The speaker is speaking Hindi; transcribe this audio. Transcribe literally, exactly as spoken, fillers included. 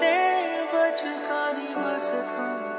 बज खाली बस तुम।